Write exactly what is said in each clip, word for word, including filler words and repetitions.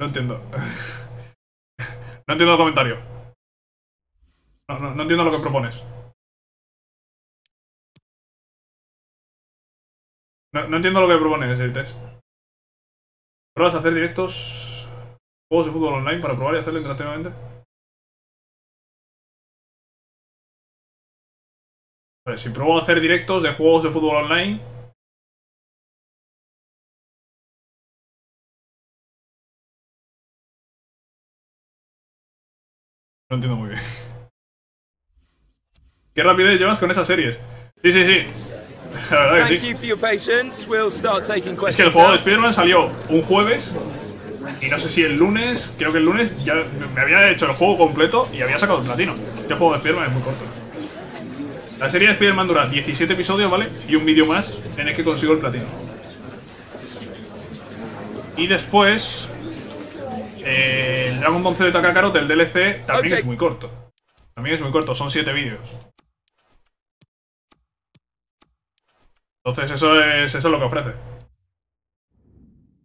No entiendo. No entiendo el comentario. No, no, no entiendo lo que propones. No, no entiendo lo que propones, el test. ¿Pruebas a hacer directos juegos de fútbol online para probar y hacerlo interactivamente? A ver, si pruebo a hacer directos de juegos de fútbol online... No entiendo muy bien. ¿Qué rapidez llevas con esas series? Sí, sí, sí. La verdad que sí. Es que el juego de Spider-Man salió un jueves y no sé si el lunes, creo que el lunes ya me había hecho el juego completo y había sacado el platino. Este juego de Spider-Man es muy corto. La serie de Spider-Man dura diecisiete episodios, ¿vale? Y un vídeo más en el que consigo el platino. Y después... Eh, el Dragon Ball Z de Kakarot, el D L C, también okay. es muy corto. También es muy corto, son siete vídeos. Entonces eso es, eso es lo que ofrece.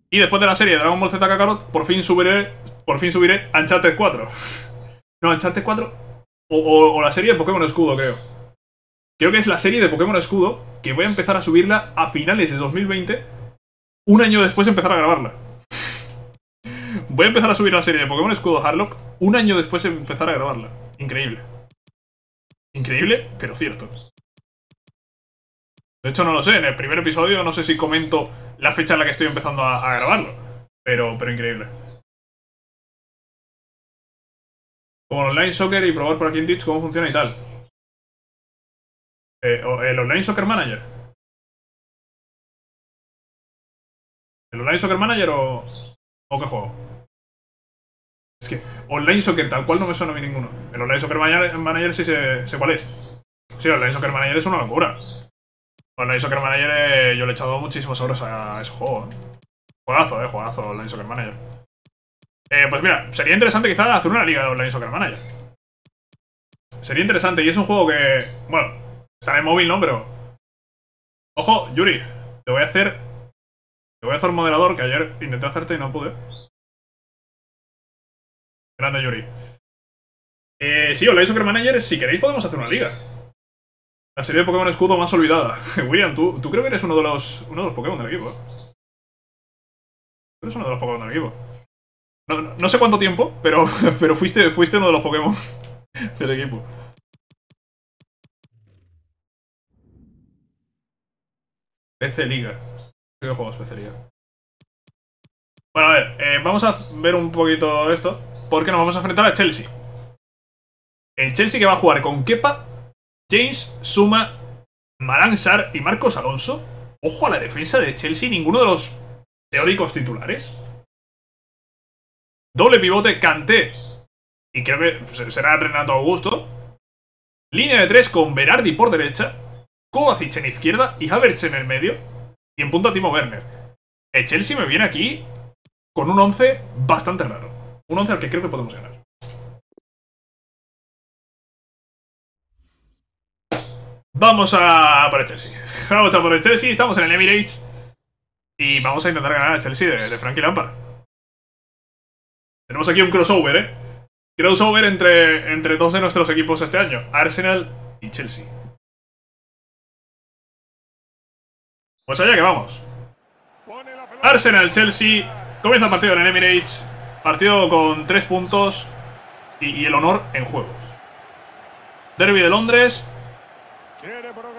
Y después de la serie de Dragon Ball Z Kakarot, por fin subiré, por fin subiré Uncharted cuatro. No, Uncharted cuatro o, o, o la serie de Pokémon Escudo, creo. Creo que es la serie de Pokémon Escudo, que voy a empezar a subirla a finales de dos mil veinte, un año después de empezar a grabarla. Voy a empezar a subir la serie de Pokémon Escudo Harlock un año después de empezar a grabarla. Increíble. Increíble, pero cierto. De hecho, no lo sé. En el primer episodio no sé si comento la fecha en la que estoy empezando a, a grabarlo. Pero, pero increíble. Como el Online Soccer y probar por aquí en Twitch cómo funciona y tal. Eh, el Online Soccer Manager. ¿El Online Soccer Manager o...? ¿O qué juego? Es que Online Soccer tal cual no me suena a mí ninguno. El Online Soccer Manager sí sé, sé cuál es. Sí, Online Soccer Manager es una locura. Online Soccer Manager eh, yo le he echado muchísimas horas a ese juego. Juegazo, eh, juegazo Online Soccer Manager. Eh, pues mira, sería interesante quizás hacer una liga de Online Soccer Manager. Sería interesante y es un juego que... Bueno, está en el móvil, ¿no? Pero... Ojo, Yuri, te voy a hacer... Te voy a hacer un moderador que ayer intenté hacerte y no pude. Grande Yuri. Eh, sí, Online Soccer Manager, si queréis podemos hacer una liga. La serie de Pokémon Escudo más olvidada. William, tú, tú creo que eres uno de los uno de los Pokémon del equipo. Tú eres uno de los Pokémon del equipo. No, no, no sé cuánto tiempo, pero, pero fuiste, fuiste uno de los Pokémon del equipo. P C Liga. ¿Qué juegos especialidad? Bueno, a ver, eh, vamos a ver un poquito esto, porque nos vamos a enfrentar a Chelsea. El Chelsea que va a jugar con Kepa, James, Suma, Malang Sarr y Marcos Alonso. Ojo a la defensa de Chelsea, ninguno de los teóricos titulares. Doble pivote, Kanté. Y creo que será Renato Augusto. Línea de tres con Berardi por derecha, Kovacic en izquierda y Havertz en el medio. Y en punta Timo Werner. El Chelsea me viene aquí con un once bastante raro. Un once al que creo que podemos ganar. Vamos a por el Chelsea. Vamos a por el Chelsea. Estamos en el Emirates. Y vamos a intentar ganar al Chelsea de, de Frankie Lampard. Tenemos aquí un crossover, ¿eh? Crossover entre, entre dos de nuestros equipos este año. Arsenal y Chelsea. Pues allá que vamos. Arsenal-Chelsea. Comienza el partido en el Emirates. Partido con tres puntos y, y el honor en juego. Derby de Londres.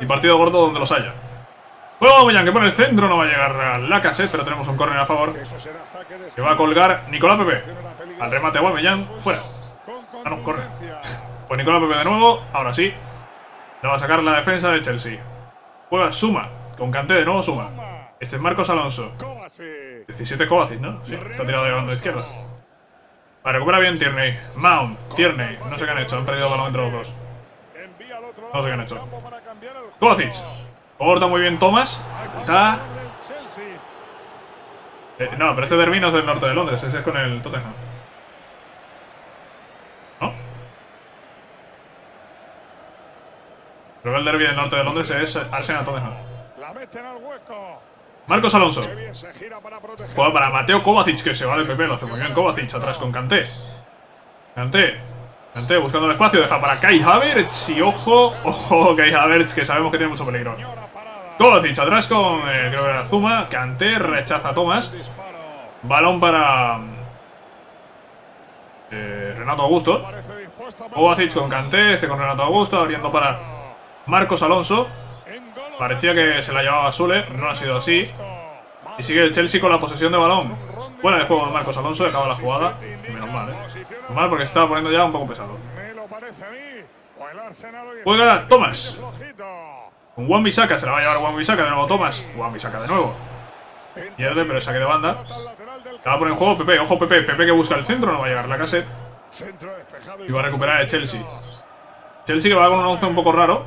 Y partido gordo donde los haya. Juega Aubameyang, que por el centro no va a llegar a la Lacazette, pero tenemos un córner a favor. Que va a colgar Nicolás Pepe. Al remate de Aubameyang, fuera. Ah, no, córner. Pues Nicolás Pepe de nuevo. Ahora sí. La va a sacar la defensa del Chelsea. Juega Suma. Con Kanté de nuevo Suma. Este es Marcos Alonso. diecisiete Kovacic, ¿no? Sí, está tirado de banda izquierda. Vale, recupera bien Tierney. Mount, Tierney. No sé qué han hecho. Han perdido el balón entre los dos. No sé qué han hecho. Kovacic. Corta muy bien Thomas. Está. Eh, no, pero este derbi no es del norte de Londres. Ese es con el Tottenham. ¿No? Creo que el derbi del norte de Londres es Arsenal Tottenham. Marcos Alonso. Juega para Mateo Kovacic, que se va de Pepe. Lo hace muy bien Kovacic, atrás con Kanté. Kanté. Kanté buscando el espacio. Deja para Kai Havertz. Y ojo, ojo, Kai Havertz, que sabemos que tiene mucho peligro. Kovacic atrás con, eh, creo que era Zuma. Kanté rechaza a Tomás. Balón para eh, Renato Augusto. Kovacic con Kanté. Este con Renato Augusto. Abriendo para Marcos Alonso. Parecía que se la llevaba Sule, no ha sido así. Y sigue el Chelsea con la posesión de balón. Buena de juego Marcos Alonso, acaba la jugada. Y menos mal, ¿eh? Menos mal porque estaba poniendo ya un poco pesado. Juega Tomás. Con Wan-Bissaka, se la va a llevar Wan-Bissaka de nuevo Tomás. Wan-Bissaka de nuevo. Pierde, pero saque de banda. Se va a poner en juego Pepe, ojo Pepe. Pepe que busca el centro, no va a llegar la cassette. Y va a recuperar el Chelsea. Chelsea que va con un once un poco raro.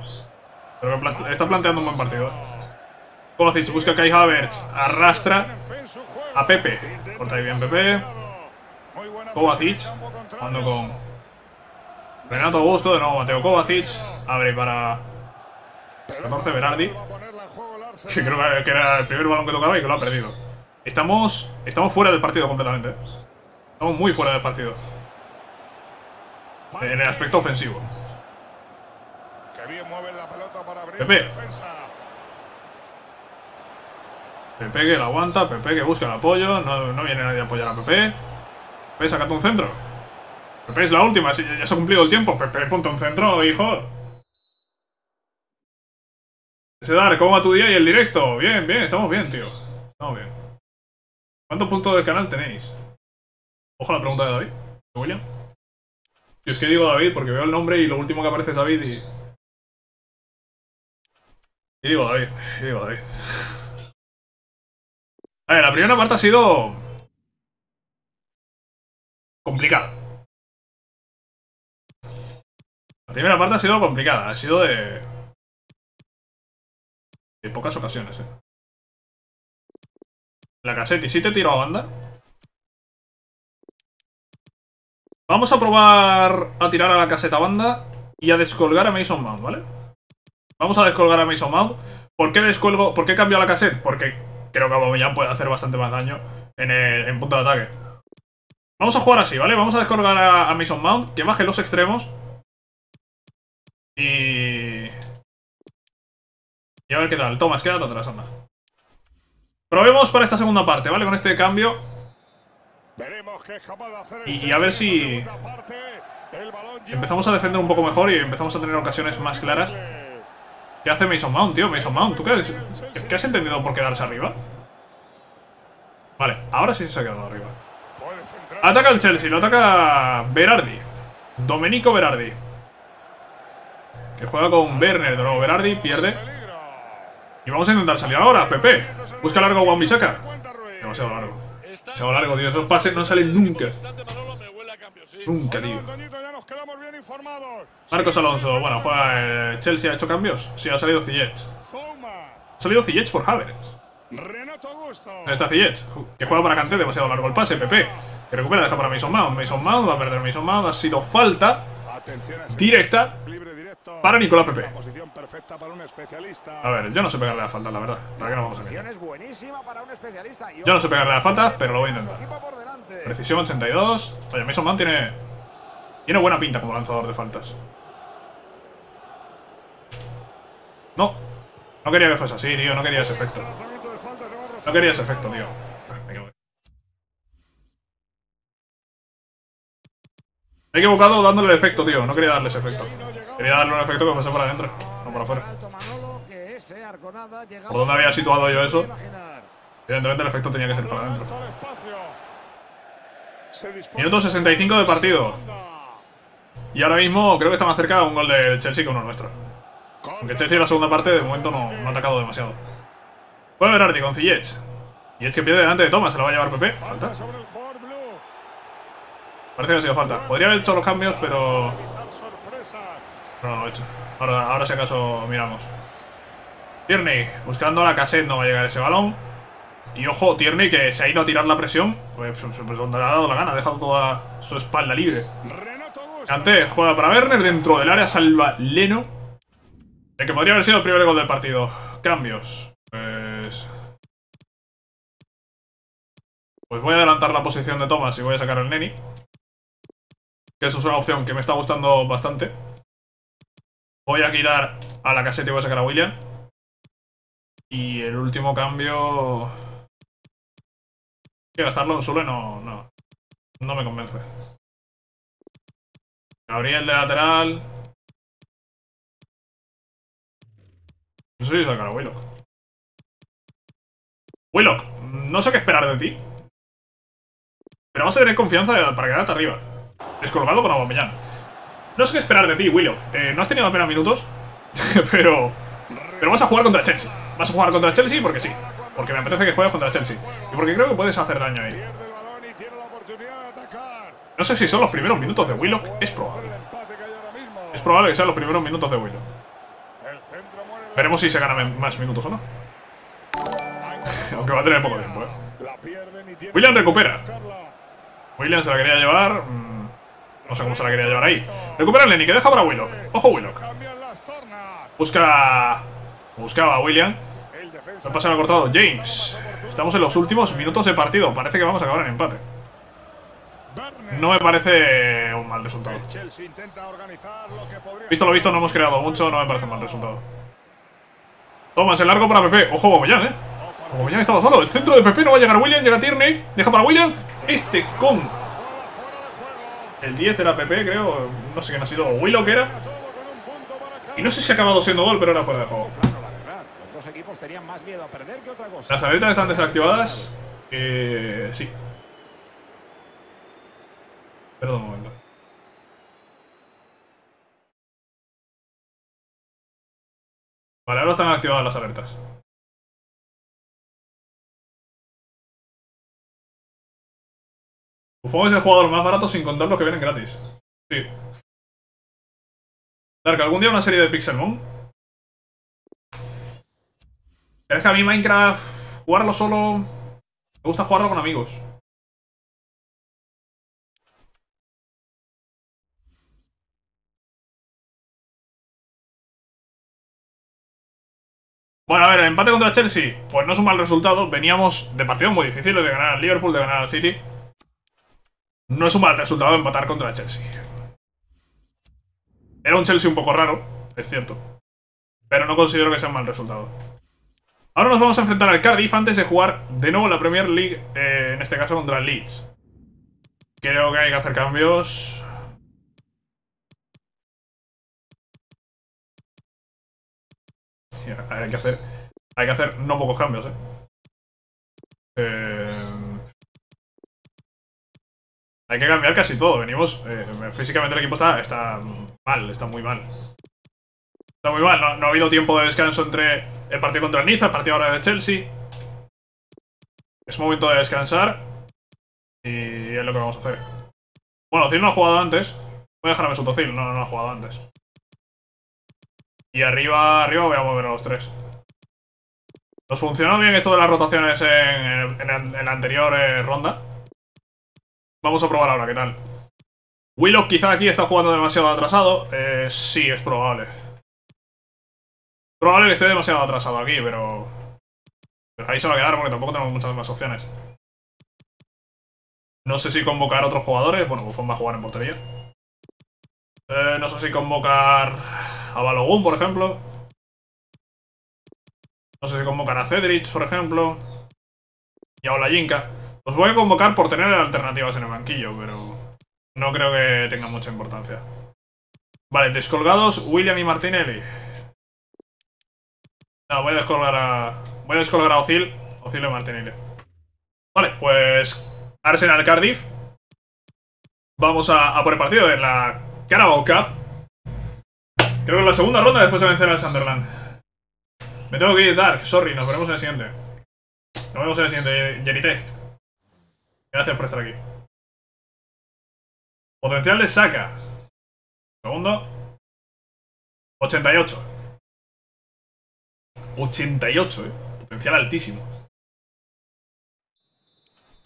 Pero está planteando un buen partido. Kovacic busca a Kai Havertz. Arrastra a Pepe. Corta ahí bien Pepe. Kovacic jugando con Renato Augusto. De nuevo Mateo Kovacic. Abre para catorce Berardi. Que creo que era el primer balón que tocaba y que lo ha perdido. Estamos, estamos fuera del partido completamente. Estamos muy fuera del partido. En el aspecto ofensivo. Pepe. Pepe que la aguanta. Pepe que busca el apoyo. No, no viene nadie a apoyar a Pepe. Pepe, sacate un centro. Pepe es la última. Si ya se ha cumplido el tiempo. Pepe, ponte un centro, hijo. Sedar, ¿cómo va tu día y el directo? Bien, bien. Estamos bien, tío. Estamos bien. ¿Cuántos puntos del canal tenéis? Ojo a la pregunta de David. ¿De William? Yo es que digo David porque veo el nombre y lo último que aparece es David y... Y digo David, y digo David. A ver, la primera parte ha sido complicada. La primera parte ha sido complicada, ha sido de, de pocas ocasiones, eh. La Cassetti sí te tiró a banda. Vamos a probar a tirar a la caseta a banda y a descolgar a Mason Mount, ¿vale? Vamos a descolgar a Mason Mount. ¿Por qué descuelgo? ¿Por qué cambio la cassette? Porque creo que Aubameyang puede hacer bastante más daño en, el, en punta de ataque. Vamos a jugar así, ¿vale? Vamos a descolgar a, a Mason Mount, que baje los extremos. Y... Y a ver qué tal. Tomás, quédate atrás, anda. Probemos para esta segunda parte, ¿vale? Con este cambio. Y, y a ver si... Empezamos a defender un poco mejor y empezamos a tener ocasiones más claras. ¿Qué hace Mason Mount, tío? Mason Mount, ¿tú qué has, qué has entendido por quedarse arriba? Vale, ahora sí se ha quedado arriba. Ataca el Chelsea, lo ataca Berardi. Domenico Berardi. Que juega con Werner, de nuevo Berardi, pierde. Y vamos a intentar salir ahora, Pepe. Busca largo Wan-Bissaka. Demasiado largo. Demasiado largo, tío. Esos pases no salen nunca. Nunca, tío. Marcos Alonso, bueno, juega el Chelsea, ha hecho cambios. Sí, ha salido Ziyech. Ha salido Ziyech por Havertz. Ahí está Ziyech, que juega para Kanté, demasiado largo el pase, Pepe. Que recupera, deja para Mason Mount. Mason Mount, va a perder Mason Mount. Ha sido falta directa para Nicolás Pepe. A ver, yo no sé pegarle a faltas, la verdad. ¿Para qué nos vamos a mirar? Yo no sé pegarle a faltas, pero lo voy a intentar. Precisión ochenta y dos. Oye, Mason Mount tiene, tiene buena pinta como lanzador de faltas. No. No quería que fuese así, tío. No quería ese efecto. No quería ese efecto, tío. Me he equivocado dándole el efecto, tío. No quería darle ese efecto. Quería darle un efecto que fuese para adentro, no para afuera. ¿Por dónde había situado yo eso? Evidentemente el efecto tenía que ser para adentro. Minuto sesenta y cinco de partido. Y ahora mismo creo que está más cerca un gol del Chelsea que uno nuestro. Aunque Chelsea en la segunda parte de momento no, no ha atacado demasiado. Puede Berardi con Ziyech. Ziyech que pierde delante de Thomas, se la va a llevar Pepe. Falta. Parece que ha sido falta. Podría haber hecho los cambios, pero... No, no lo he hecho. Ahora, ahora si acaso miramos. Tierney buscando la cassette, no va a llegar ese balón. Y ojo, Tierney que se ha ido a tirar la presión. Pues, pues, pues donde le ha dado la gana, ha dejado toda su espalda libre. Kanté juega para Werner dentro del área, salva Leno. El que podría haber sido el primer gol del partido. Cambios. Pues... Pues voy a adelantar la posición de Thomas y voy a sacar al Neni. Que eso es una opción que me está gustando bastante. Voy a girar a la caseta y voy a sacar a William. Y el último cambio... Hay que gastarlo en Sule, no, no. No me convence. Gabriel de lateral. No sé si sacar a Willock. Willock, no sé qué esperar de ti. Pero vas a tener confianza para quedarte arriba. Descolgado con Aubameyang. No sé qué esperar de ti, Willock. Eh, no has tenido apenas minutos. pero... Pero vas a jugar contra Chelsea. Vas a jugar contra Chelsea porque sí. Porque me apetece que juegues contra Chelsea. Y porque creo que puedes hacer daño ahí. No sé si son los primeros minutos de Willock. Es probable. Es probable que sean los primeros minutos de Willock. Veremos si se ganan más minutos o no. Aunque va a tener poco tiempo, ¿eh? William recupera. William se la quería llevar. No sé cómo se la quería llevar ahí. Recupera a Lenny, que deja para Willock. Ojo Willock. Busca... Buscaba a William. Lo pasan al cortado. James. Estamos en los últimos minutos de partido. Parece que vamos a acabar en empate. No me parece un mal resultado. Visto lo visto, no hemos creado mucho. No me parece un mal resultado. Tomas el largo para Pepe. Ojo Aubameyang, eh. Aubameyang estaba solo. El centro de Pepe no va a llegar a William. Llega Tierney. Deja para William. Este con... El diez era Pepe, creo. No sé quién ha sido. Willow que era. Y no sé si ha acabado siendo gol, pero era fuera de juego. Las alertas están desactivadas. Eh, sí. Perdón un momento. Vale, ahora están activadas las alertas. Buffon es el jugador más barato sin contar los que vienen gratis. Sí. Dark, ¿algún día una serie de Pixel Moon? Pero es que a mí Minecraft, jugarlo solo... Me gusta jugarlo con amigos. Bueno, a ver, el empate contra Chelsea. Pues no es un mal resultado. Veníamos de partidos muy difíciles, de ganar al Liverpool, de ganar al City. No es un mal resultado empatar contra Chelsea. Era un Chelsea un poco raro, es cierto. Pero no considero que sea un mal resultado. Ahora nos vamos a enfrentar al Cardiff antes de jugar de nuevo la Premier League, eh, en este caso contra el Leeds. Creo que hay que hacer cambios. Sí, hay que hacer, hay que hacer no pocos cambios, eh. eh hay que cambiar casi todo. Venimos, eh, físicamente el equipo está, está mal, está muy mal. Está muy mal, no, no ha habido tiempo de descanso entre... El partido contra el Niza, el partido ahora de Chelsea. Es momento de descansar. Y es lo que vamos a hacer. Bueno, Zil no ha jugado antes. Voy a dejar a Mesut Özil, no, no ha jugado antes. Y arriba, arriba voy a mover a los tres. Nos funcionó bien esto de las rotaciones en, en, en, en la anterior eh, ronda. Vamos a probar ahora, ¿qué tal? Willock quizá aquí está jugando demasiado atrasado. Eh, sí, es probable. Probable que esté demasiado atrasado aquí, pero... Pero ahí se va a quedar porque tampoco tenemos muchas más opciones. No sé si convocar otros jugadores. Bueno, Buffon va a jugar en portería. Eh, no sé si convocar a Balogun, por ejemplo. No sé si convocar a Cedric, por ejemplo. Y a Olayinka. Los voy a convocar por tener alternativas en el banquillo, pero... No creo que tenga mucha importancia. Vale, descolgados William y Martinelli. No, voy a descolgar a... Voy a descolgar a Özil. Özil y Martinelli. Vale, pues... Arsenal Cardiff. Vamos a, a por el partido en la Carabao Cup. Creo que en la segunda ronda después de vencer al Sunderland. Me tengo que ir, Dark. Sorry, nos veremos en el siguiente. Nos vemos en el siguiente Jerry Test. Gracias por estar aquí. Potencial de Saka. Segundo. ochenta y ocho. ochenta y ocho, eh. Potencial altísimo.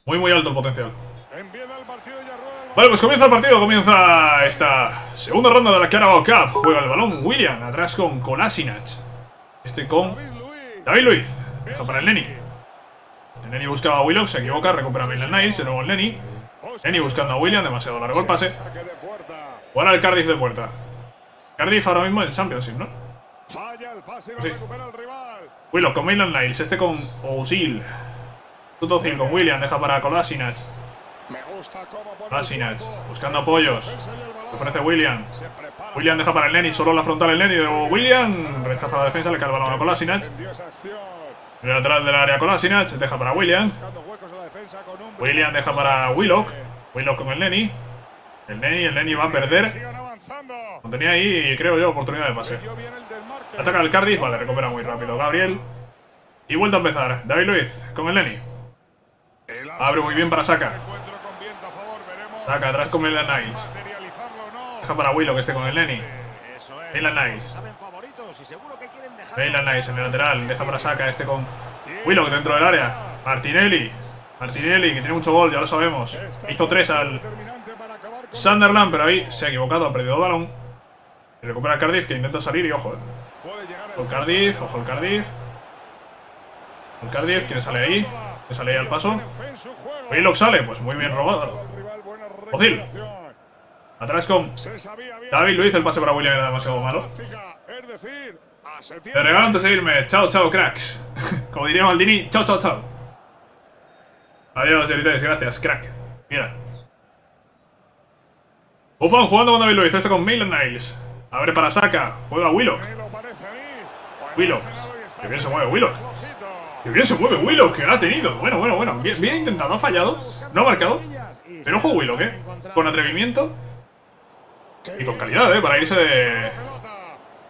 Muy, muy alto el potencial. Vale, pues comienza el partido. Comienza esta segunda ronda de la Carabao Cup. Juega el balón William. Atrás con Kolasinac. Este con David Luiz. Deja para el Elneny. Elneny buscaba a Willock, se equivoca, recupera a Maitland-Niles, de nuevo Elneny. Elneny buscando a William, demasiado largo el pase. Ahora el Cardiff de puerta. Cardiff ahora mismo en Championship, ¿no? Sí. Willock con Maitland-Niles, este con Özil. Özil con William, deja para Kolasinac. Kolasinac buscando apoyos. Le ofrece William. William deja para Elneny, solo la frontal Elneny. William rechaza la defensa, le cae el balón a Kolasinac. El lateral del área Kolasinac, deja para William. William deja para Willock. Willock con Elneny. Elneny, Elneny va a perder. No tenía ahí, creo yo, oportunidad de pase. Ataca al Cardiff, vale, recupera muy rápido Gabriel. Y vuelta a empezar. David Luiz con Elneny. Abre muy bien para Saka. Saka atrás con Maitland-Niles. Deja para Willock, que esté con Elneny. Maitland-Niles. Maitland-Niles en el lateral. Deja para Saka, este con Willock dentro del área. Martinelli. Martinelli, que tiene mucho gol, ya lo sabemos. Hizo tres al Sunderland, pero ahí se ha equivocado, ha perdido el balón. Y recupera el Cardiff, que intenta salir y ojo. Ojo el Cardiff, ojo el Cardiff. El Cardiff, ¿quién sale ahí? ¿Quién sale ahí al paso? Willock sale, pues muy bien robado. Özil. Atrás con David Luiz, el pase para William era demasiado malo. Te regalo antes de irme. Chao, chao, cracks. Como diría Maldini, chao, chao, chao. Adiós, editores, gracias, crack. Mira. Buffon jugando con David Luiz, este con Maitland-Niles. Abre para Saka, juega Willock. Willock. Que bien se mueve Willock. Que bien se mueve Willock, que la ha tenido. Bueno, bueno, bueno. Bien, bien intentado, ha fallado. No ha marcado. Pero ojo Willock, ¿eh? Con atrevimiento. Y con calidad, ¿eh? Para irse de,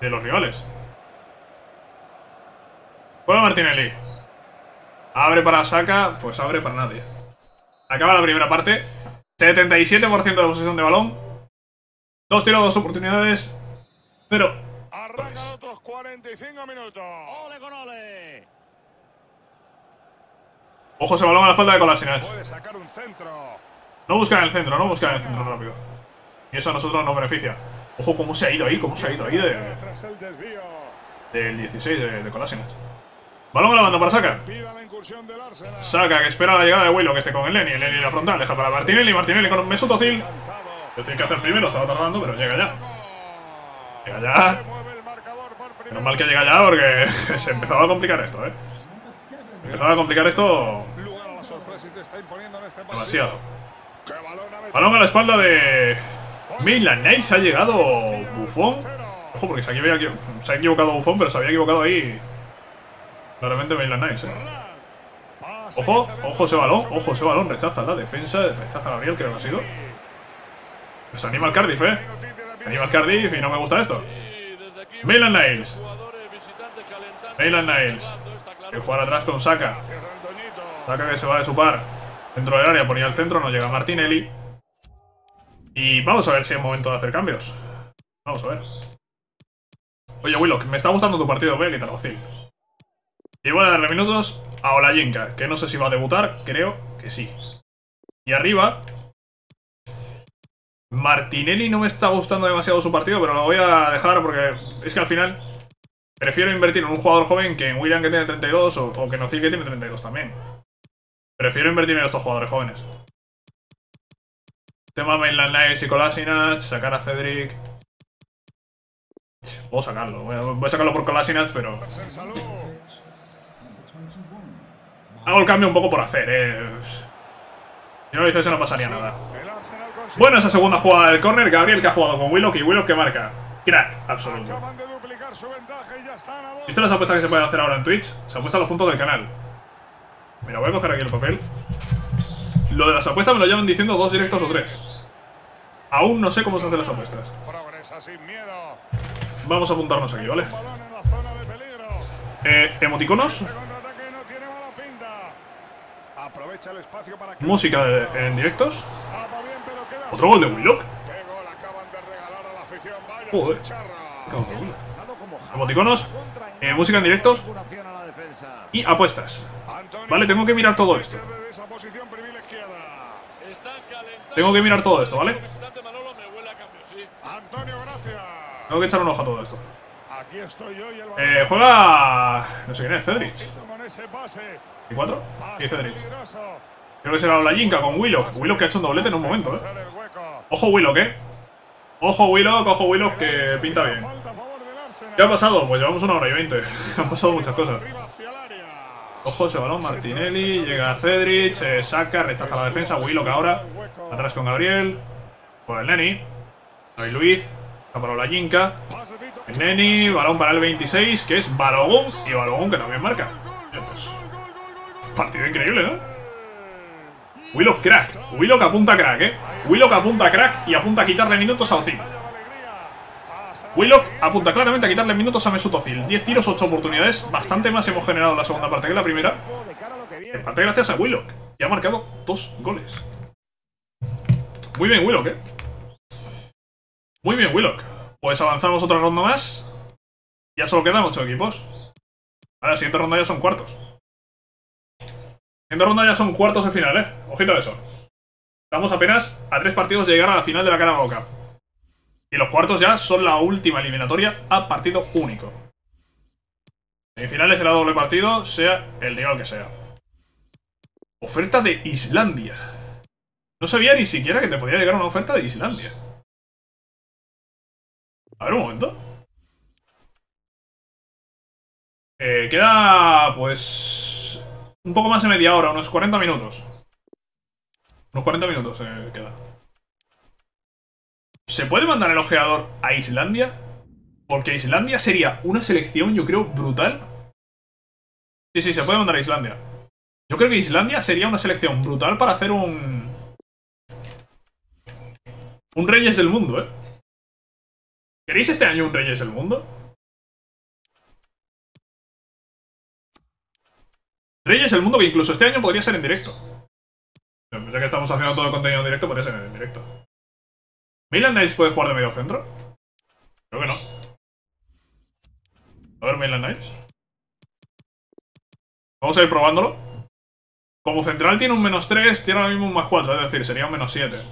de los rivales. Juega Martinelli. Abre para Saka, pues abre para nadie. Acaba la primera parte. setenta y siete por ciento de posesión de balón. Dos tiros, dos oportunidades. Pero arrancan otros cuarenta y cinco minutos. Ole con ole. Ojo ese balón a la espalda de Kolasinac. No buscan el centro, no buscan el centro rápido. Y eso a nosotros nos beneficia. Ojo cómo se ha ido ahí, cómo se ha ido ahí de, del dieciséis de, de Kolasinac. Balón a la banda para Saka. Saka que espera la llegada de Willock, que esté con Elneny. Elneny en la frontal, deja para Martinelli. Martinelli con Mesut Özil. Decir que hacer primero, estaba tardando, pero llega ya. Llega ya. Menos mal que llega ya porque se empezaba a complicar esto, eh. Empezaba a complicar esto demasiado. Balón a la espalda de Maitland-Niles. Ha llegado Buffon. Ojo, porque se había equivocado, se ha equivocado Buffon, pero se había equivocado ahí. Claramente Maitland-Niles, eh. Ojo, ojo ese balón, ojo ese balón, rechaza la defensa, rechaza a Gabriel, creo que ha sido. Pues anima al Cardiff, eh. Anima al Cardiff y no me gusta esto. Maitland-Niles. Maitland-Niles. Que jugar atrás con Saka. Saka que se va de su par. Dentro del área, ponía el centro, no llega Martinelli. Y vamos a ver si es momento de hacer cambios. Vamos a ver. Oye, Willock, me está gustando tu partido, ve, quítalo, Özil. Y voy a darle minutos a Olayinka, que no sé si va a debutar, creo que sí. Y arriba, Martinelli no me está gustando demasiado su partido, pero lo voy a dejar porque es que al final prefiero invertir en un jugador joven que en William, que tiene treinta y dos, o, o que en Özil, que tiene treinta y dos también. Prefiero invertir en estos jugadores jóvenes. Tema Maitland-Niles y Kolasinac, sacar a Cedric. Puedo sacarlo, voy a, voy a sacarlo por Kolasinac, pero... Hago el cambio un poco por hacer, eh. Si no lo hiciese no pasaría nada. Bueno, esa segunda jugada del córner. Gabriel que ha jugado con Willock y Willock que marca. Crack, absoluto. ¿Viste las apuestas que se pueden hacer ahora en Twitch? Se apuestan los puntos del canal. Mira, voy a coger aquí el papel. Lo de las apuestas me lo llevan diciendo dos directos o tres. Aún no sé cómo se hacen las apuestas. Vamos a apuntarnos aquí, ¿vale? Eh, emoticonos. Música de, en directos. Otro gol de Willock. Joder. Emoticonos, eh, música en directos y apuestas. Vale, tengo que mirar todo esto. Tengo que mirar todo esto, ¿vale? Tengo que echar un ojo a todo esto. Eh, juega... No sé quién es, Cedric. ¿Y cuatro? Y este derecho. Creo que será Olayinka con Willock. Willock que ha hecho un doblete en un momento, ¿eh? Ojo Willock, ¿eh? Ojo Willock, ojo Willock, que pinta bien. ¿Qué ha pasado? Pues llevamos una hora y veinte. Han pasado muchas cosas. Ojo ese balón, Martinelli, llega Cedric, eh, Saka, rechaza la defensa, Willock ahora. Atrás con Gabriel. Por el Elneny. David Luiz. Está para Olayinka. Elneny, balón para el veintiséis, que es Balogun. Y Balogun que también marca. Pues, partido increíble, ¿no? Willock crack. Willock apunta crack, ¿eh? Willock apunta crack y apunta a quitarle minutos a Özil. Willock apunta claramente a quitarle minutos a Mesut Özil. diez tiros, ocho oportunidades. Bastante más hemos generado en la segunda parte que en la primera. En parte gracias a Willock. Y ha marcado dos goles. Muy bien Willock, ¿eh? Muy bien Willock. Pues avanzamos otra ronda más. Ya solo quedan ocho equipos. Ahora la siguiente ronda ya son cuartos. La siguiente ronda ya son cuartos de final, ¿eh? Ojito a eso. Estamos apenas a tres partidos de llegar a la final de la Carabao Cup. Y los cuartos ya son la última eliminatoria a partido único. Semifinales será doble partido, sea el nivel que sea. Oferta de Islandia. No sabía ni siquiera que te podía llegar una oferta de Islandia. A ver un momento. Eh, queda pues un poco más de media hora, unos cuarenta minutos. Unos cuarenta minutos eh, queda. ¿Se puede mandar el ojeador a Islandia? Porque Islandia sería una selección, yo creo, brutal. Sí, sí, se puede mandar a Islandia. Yo creo que Islandia sería una selección brutal para hacer un... un Reyes del Mundo, ¿eh? ¿Queréis este año un Reyes del Mundo? Reyes del Mundo que incluso este año podría ser en directo. Ya que estamos haciendo todo el contenido en directo, podría ser en directo. ¿Maitland-Niles puede jugar de medio centro? Creo que no. A ver, Maitland-Niles. Vamos a ir probándolo. Como central tiene un menos tres, tiene ahora mismo un más cuatro, es decir, sería un menos siete.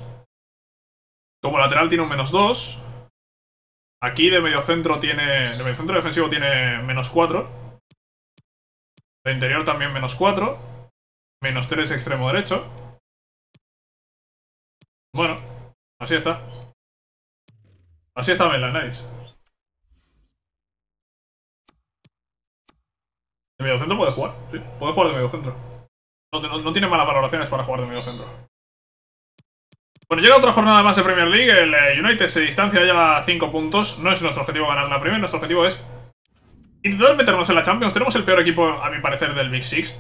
Como lateral tiene un menos dos. Aquí de medio centro tiene... de medio centro defensivo tiene menos cuatro. De interior también menos cuatro. menos tres extremo derecho. Bueno. Así está. Así está Maitland-Niles. De medio centro puede jugar, sí. Puede jugar de medio centro. No, no, no tiene malas valoraciones para jugar de medio centro. Bueno, llega otra jornada más de Premier League. El United se distancia ya a cinco puntos. No es nuestro objetivo ganar la Premier. Nuestro objetivo es intentar meternos en la Champions. Tenemos el peor equipo, a mi parecer, del Big Six.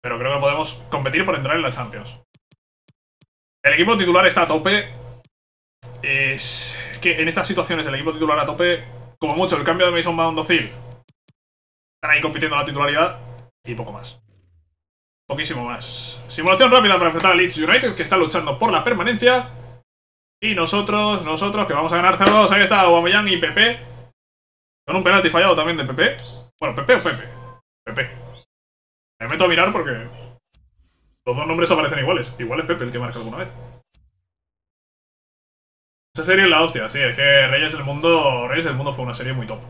Pero creo que podemos competir por entrar en la Champions. El equipo titular está a tope. Es que en estas situaciones el equipo titular a tope, como mucho el cambio de Mason Mount, Özil. Están ahí compitiendo la titularidad y poco más. Poquísimo más. Simulación rápida para enfrentar al Leeds United, que está luchando por la permanencia. Y nosotros, nosotros, que vamos a ganar cero dos. Ahí está Aubameyang y Pepe. Con un penalti fallado también de Pepe. Bueno, Pepe o Pepe. Pepe. Me meto a mirar porque... los dos nombres aparecen iguales. Igual es Pepe el que marca alguna vez. Esa serie es la hostia, sí. Es que Reyes del Mundo Reyes del Mundo fue una serie muy top.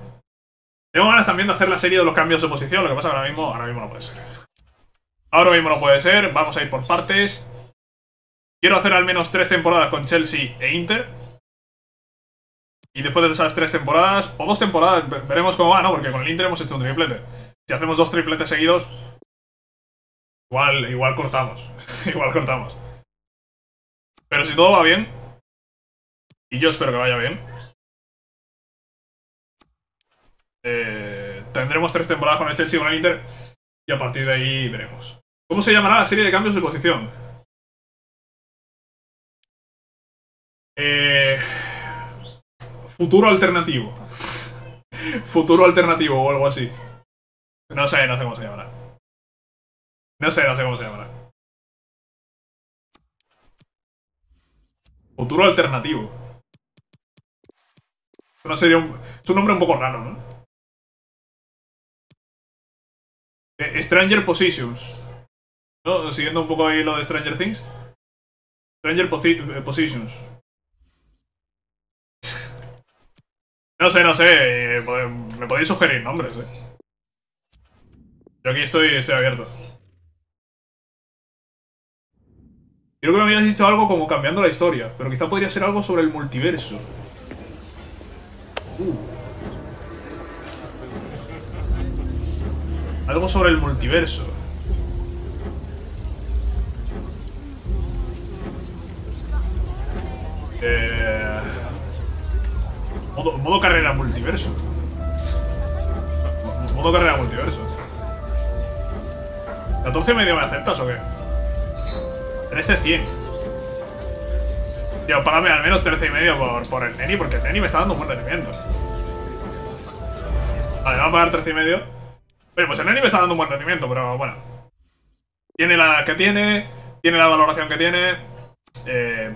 Tengo ganas también de hacer la serie de los cambios de posición. Lo que pasa que ahora mismo, ahora mismo no puede ser. Ahora mismo no puede ser. Vamos a ir por partes. Quiero hacer al menos tres temporadas con Chelsea e Inter. Y después de esas tres temporadas, o dos temporadas, veremos cómo va, ¿no? Porque con el Inter hemos hecho un triplete. Si hacemos dos tripletes seguidos... Igual, igual cortamos. Igual cortamos. Pero si todo va bien, y yo espero que vaya bien, eh, tendremos tres temporadas con el Chelsea y con el Inter, y a partir de ahí veremos. ¿Cómo se llamará la serie de cambios de posición? Eh, futuro alternativo. Futuro alternativo o algo así. No sé, no sé cómo se llamará. No sé, no sé cómo se llamará. Futuro alternativo. No sería un... es un nombre un poco raro, ¿no? Eh, Stranger Positions. ¿No? Siguiendo un poco ahí lo de Stranger Things. Stranger Posi eh, Positions. No sé, no sé. Eh, me podéis sugerir nombres, eh. Yo aquí estoy, estoy abierto. Creo que me habías dicho algo como cambiando la historia, pero quizá podría ser algo sobre el multiverso. Uh. Algo sobre el multiverso. Eh... Modo, modo carrera multiverso. Modo carrera multiverso. ¿catorce y medio me aceptas o qué? trece cien. Tío, págame al menos trece y medio por, por el Neni, porque el Neni me está dando un buen rendimiento. Vale, vamos a pagar trece y medio. Oye, pues el Neni me está dando un buen rendimiento, pero bueno. Tiene la que tiene, tiene la valoración que tiene. Eh,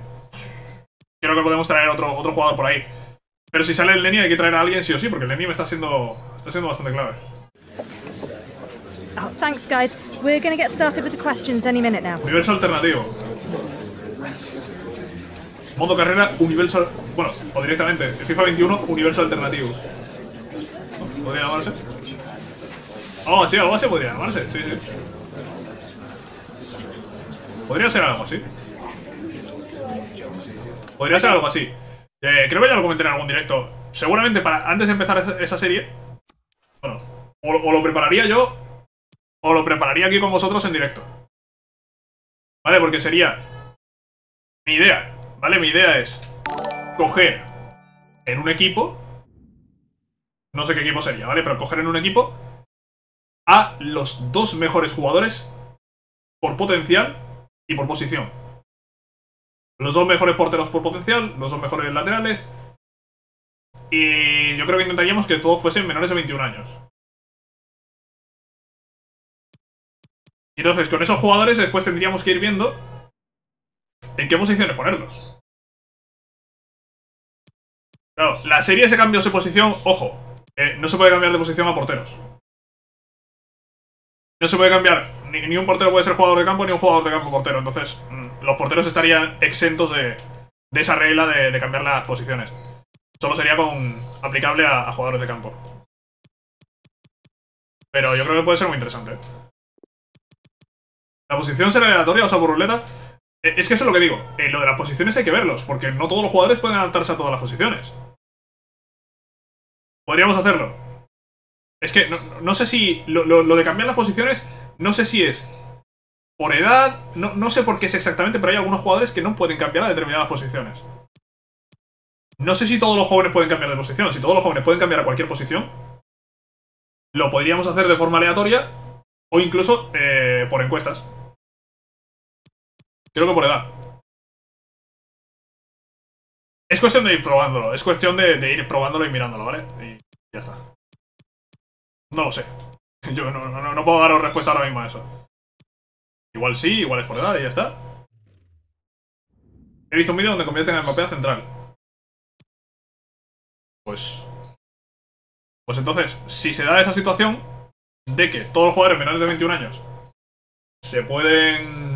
creo que podemos traer otro, otro jugador por ahí. Pero si sale el Neni hay que traer a alguien sí o sí, porque el Neni me está siendo, está siendo bastante clave. Oh, thanks, guys. We're going to get started with the questions any minute now. Universo alternativo. Modo carrera, universo... Bueno, o directamente, FIFA veintiuno, universo alternativo. ¿Podría llamarse? Oh, sí, algo así podría llamarse, sí, sí. Podría ser algo así. Podría ser algo así. Eh, creo que ya lo comenté en algún directo. Seguramente para antes de empezar esa serie... Bueno, o, o lo prepararía yo... O lo prepararía aquí con vosotros en directo. Vale, porque sería... Mi idea, ¿vale? Mi idea es coger en un equipo... No sé qué equipo sería, ¿vale? Pero coger en un equipo a los dos mejores jugadores por potencial y por posición. Los dos mejores porteros por potencial, los dos mejores laterales... Y yo creo que intentaríamos que todos fuesen menores de veintiún años. Entonces, con esos jugadores después tendríamos que ir viendo en qué posiciones ponerlos. Claro, la serie se cambió de posición, ojo, eh, no se puede cambiar de posición a porteros. No se puede cambiar, ni, ni un portero puede ser jugador de campo, ni un jugador de campo portero. Entonces, mmm, los porteros estarían exentos de, de esa regla de, de cambiar las posiciones. Solo sería con, aplicable a, a jugadores de campo. Pero yo creo que puede ser muy interesante. ¿La posición será aleatoria, o sea, por ruleta? Es que eso es lo que digo. Eh, lo de las posiciones hay que verlos, porque no todos los jugadores pueden adaptarse a todas las posiciones. Podríamos hacerlo. Es que no, no sé si... Lo, lo, lo de cambiar las posiciones, no sé si es por edad, no, no sé por qué es exactamente, pero hay algunos jugadores que no pueden cambiar a determinadas posiciones. No sé si todos los jóvenes pueden cambiar de posición. Si todos los jóvenes pueden cambiar a cualquier posición, lo podríamos hacer de forma aleatoria o incluso eh, por encuestas. Creo que por edad. Es cuestión de ir probándolo. Es cuestión de, de ir probándolo y mirándolo, ¿vale? Y ya está. No lo sé. Yo no, no, no puedo daros respuesta ahora mismo a eso. Igual sí, igual es por edad y ya está. He visto un vídeo donde convierten a Mbappé a central. Pues... Pues entonces, si se da esa situación de que todos los jugadores menores de veintiún años se pueden...